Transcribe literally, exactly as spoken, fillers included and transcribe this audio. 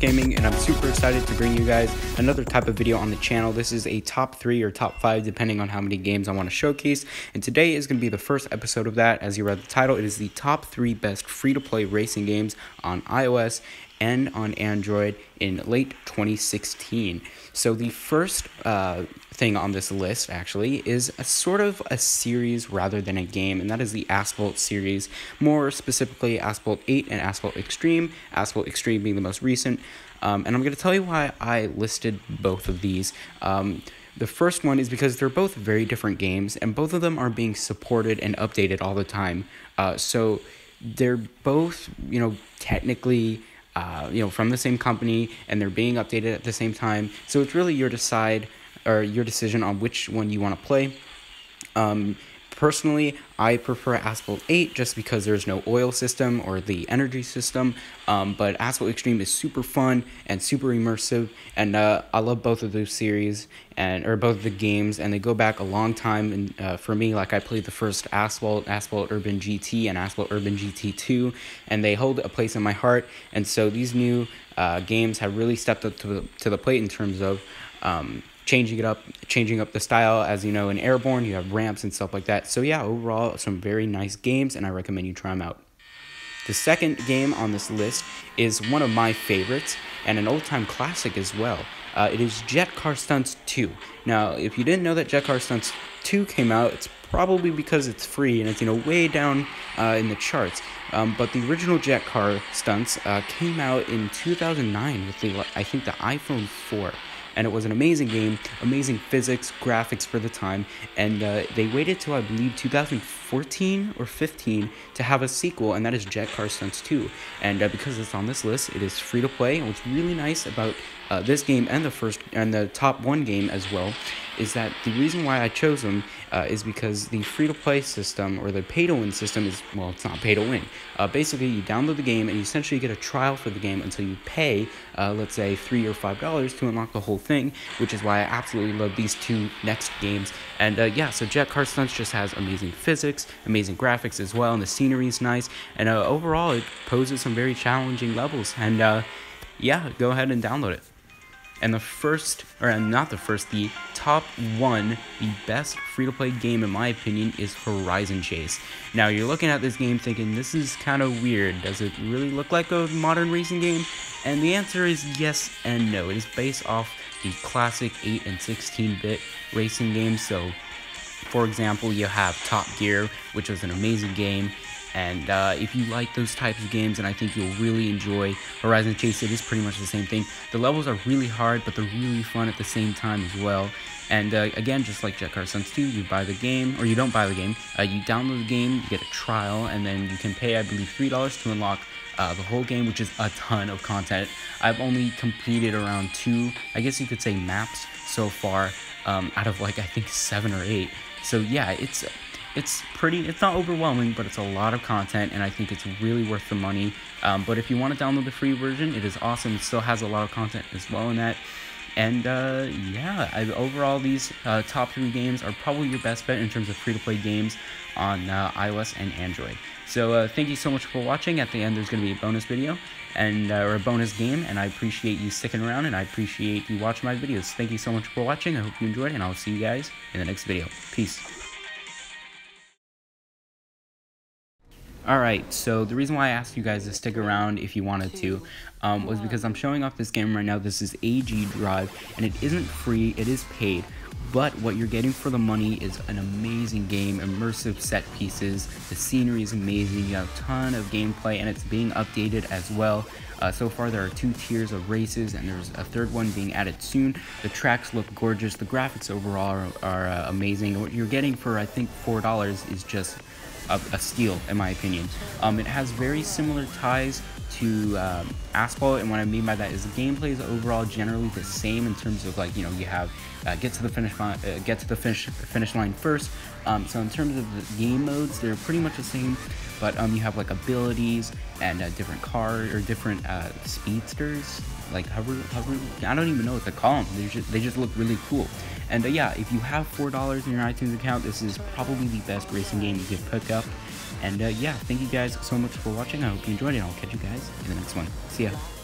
Gaming, and I'm super excited to bring you guys another type of video on the channel. This is a top three or top five depending on how many games I want to showcase, and today is going to be the first episode of that. As you read the title, it is the top three best free-to-play racing games on iOS and on Android in late twenty sixteen. So the first uh, thing on this list actually is a sort of a series rather than a game, and that is the Asphalt series, more specifically Asphalt eight and Asphalt Xtreme, Asphalt Xtreme being the most recent, um, and I'm going to tell you why I listed both of these. Um, The first one is because they're both very different games, and both of them are being supported and updated all the time. Uh, so they're both, you know, technically, uh, you know, from the same company, and they're being updated at the same time. So it's really your decide or your decision on which one you want to play. Um, Personally, I prefer Asphalt eight just because there's no oil system or the energy system, um, but Asphalt Xtreme is super fun and super immersive, and uh, I love both of those series, and or both of the games, and they go back a long time, and uh, for me, like, I played the first Asphalt, Asphalt Urban G T, and Asphalt Urban G T two, and they hold a place in my heart, and so these new uh, games have really stepped up to the, to the plate in terms of um, changing it up, changing up the style. As you know, in Airborne, you have ramps and stuff like that. So yeah, overall, some very nice games, and I recommend you try them out. The second game on this list is one of my favorites, and an old-time classic as well. Uh, it is Jet Car Stunts two. Now, if you didn't know that Jet Car Stunts two came out, it's probably because it's free, and it's, you know, way down uh, in the charts. Um, but the original Jet Car Stunts uh, came out in two thousand nine with, the, I think, the iPhone four. And it was an amazing game, amazing physics, graphics for the time, and uh, they waited till, I believe, two thousand fourteen or fifteen to have a sequel, and that is Jet Car Stunts two. And uh, because it's on this list, it is free to play, and what's really nice about uh, this game and the first and the top one game as well is that the reason why I chose them uh, is because the free-to-play system, or the pay-to-win system, is, well, it's not pay-to-win. Uh, basically, you download the game, and you essentially get a trial for the game until you pay, uh, let's say, three dollars or five dollars to unlock the whole thing, which is why I absolutely love these two next games. And uh, yeah, so Jet Car Stunts just has amazing physics, amazing graphics as well, and the scenery is nice. And uh, overall, it poses some very challenging levels. And uh, yeah, go ahead and download it. And the first, or not the first, the top one, the best free-to-play game, in my opinion, is Horizon Chase. Now, you're looking at this game thinking, this is kind of weird. Does it really look like a modern racing game? And the answer is yes and no. It is based off the classic eight and sixteen bit racing games. So, for example, you have Top Gear, which was an amazing game. And uh, if you like those types of games, and I think you'll really enjoy Horizon Chase, it is pretty much the same thing. The levels are really hard, but they're really fun at the same time as well. And uh, again, just like Jet Car Stunts two, you buy the game, or you don't buy the game, uh, you download the game, you get a trial, and then you can pay, I believe, three dollars to unlock uh, the whole game, which is a ton of content. I've only completed around two, I guess you could say, maps so far, um, out of, like, I think seven or eight. So yeah, it's... It's pretty, it's not overwhelming, but it's a lot of content, and I think it's really worth the money. Um, but if you want to download the free version, it is awesome. It still has a lot of content as well in that. And uh, yeah, I, overall, these uh, top three games are probably your best bet in terms of free-to-play games on uh, iOS and Android. So uh, thank you so much for watching. At the end, there's going to be a bonus video, and uh, or a bonus game, and I appreciate you sticking around, and I appreciate you watching my videos. Thank you so much for watching. I hope you enjoyed, and I'll see you guys in the next video. Peace. Alright, so the reason why I asked you guys to stick around if you wanted to um, was because I'm showing off this game right now. This is A G Drive, and it isn't free, it is paid. But what you're getting for the money is an amazing game, immersive set pieces, the scenery is amazing, you have a ton of gameplay, and it's being updated as well. Uh, so far there are two tiers of races, and there's a third one being added soon. The tracks look gorgeous, the graphics overall are, are uh, amazing, and what you're getting for, I think, four dollars is just a, a steal, in my opinion. Um, it has very similar ties to um, Asphalt, and what I mean by that is the gameplay is overall generally the same in terms of, like, you know, you have uh, get to the finish line, uh, get to the finish finish line first. Um, so in terms of the game modes, they're pretty much the same, but um, you have, like, abilities and uh, different cars or different uh, speedsters, like hover, hover. I don't even know what to call them. They just they just look really cool. And uh, yeah, if you have four dollars in your iTunes account, this is probably the best racing game you could pick up. And uh, yeah, thank you guys so much for watching. I hope you enjoyed it. I'll catch you guys in the next one. See ya.